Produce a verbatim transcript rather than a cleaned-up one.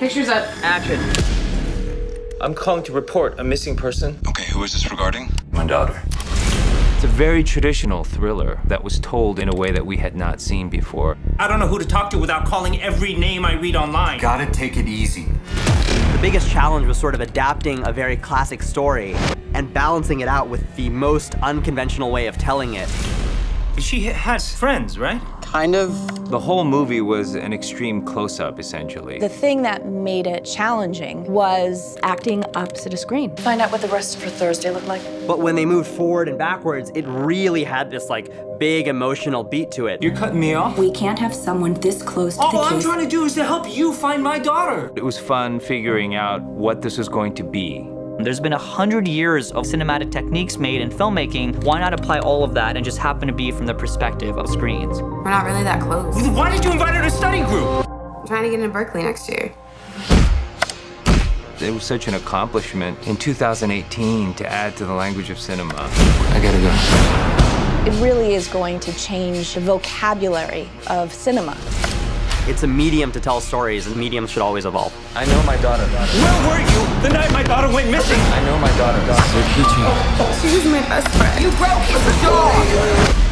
Pictures of Action. I'm calling to report a missing person. Okay, who is this regarding? My daughter. It's a very traditional thriller that was told in a way that we had not seen before. I don't know who to talk to without calling every name I read online. Gotta take it easy. The biggest challenge was sort of adapting a very classic story and balancing it out with the most unconventional way of telling it. She has friends, right? Kind of. The whole movie was an extreme close-up, essentially. The thing that made it challenging was acting opposite a screen. Find out what the rest of her Thursday looked like. But when they moved forward and backwards, it really had this, like, big emotional beat to it. You're cutting me off? We can't have someone this close to the case. All I'm trying to do is to help you find my daughter. It was fun figuring out what this was going to be. There's been a hundred years of cinematic techniques made in filmmaking. Why not apply all of that and just happen to be from the perspective of screens? We're not really that close. Why did you invite her to study group? I'm trying to get into Berkeley next year. It was such an accomplishment in two thousand eighteen to add to the language of cinema. I gotta go. It really is going to change the vocabulary of cinema. It's a medium to tell stories, and mediums should always evolve. I know my daughter. daughter. Where were you the night my daughter went missing? I know my daughter. daughter. She was my best friend. You broke the door!